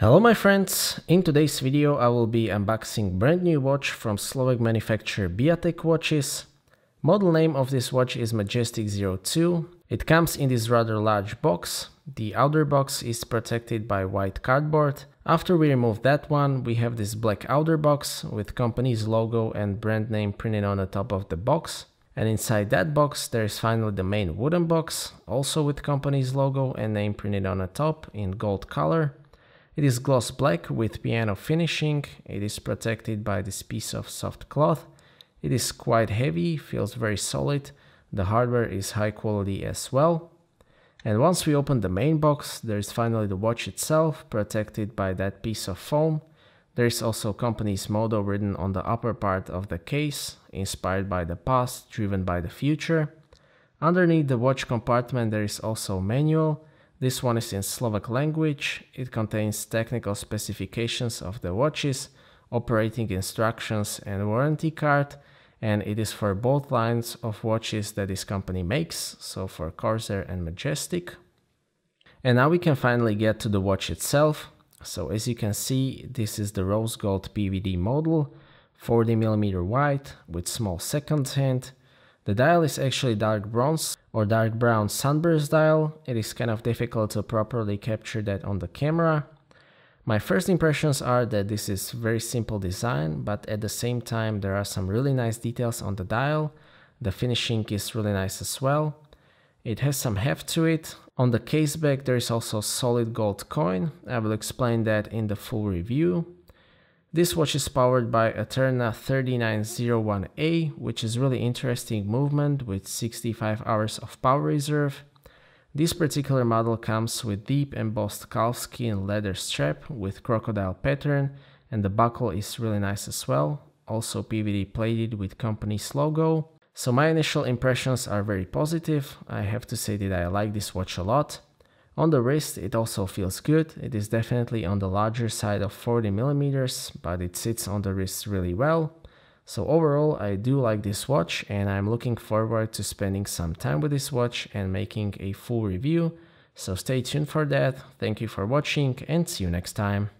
Hello my friends, in today's video I will be unboxing brand new watch from Slovak manufacturer Biatec watches. Model name of this watch is Majestic 02. It comes in this rather large box. The outer box is protected by white cardboard. After we remove that one, we have this black outer box with company's logo and brand name printed on the top of the box. And inside that box there is finally the main wooden box, also with company's logo and name printed on the top in gold color. It is gloss black with piano finishing. It is protected by this piece of soft cloth. It is quite heavy, feels very solid. The hardware is high quality as well. And once we open the main box, there is finally the watch itself, protected by that piece of foam. There is also company's motto written on the upper part of the case, inspired by the past, driven by the future. Underneath the watch compartment there is also a manual. This one is in Slovak language. It contains technical specifications of the watches, operating instructions and warranty card, and it is for both lines of watches that this company makes, so for Corsair and Majestic. And now we can finally get to the watch itself. So as you can see, this is the rose gold PVD model, 40mm wide with small second hand. The dial is actually dark bronze or dark brown sunburst dial. It is kind of difficult to properly capture that on the camera. My first impressions are that this is very simple design, but at the same time there are some really nice details on the dial. The finishing is really nice as well. It has some heft to it. On the case back there is also solid gold coin. I will explain that in the full review. This watch is powered by Eterna 3901A, which is really interesting movement with 65 hours of power reserve. This particular model comes with deep embossed calfskin leather strap with crocodile pattern, and the buckle is really nice as well, also PVD plated with company's logo. So my initial impressions are very positive. I have to say that I like this watch a lot. On the wrist it also feels good. It is definitely on the larger side of 40mm, but it sits on the wrist really well. So overall I do like this watch and I'm looking forward to spending some time with this watch and making a full review. So stay tuned for that. Thank you for watching and see you next time.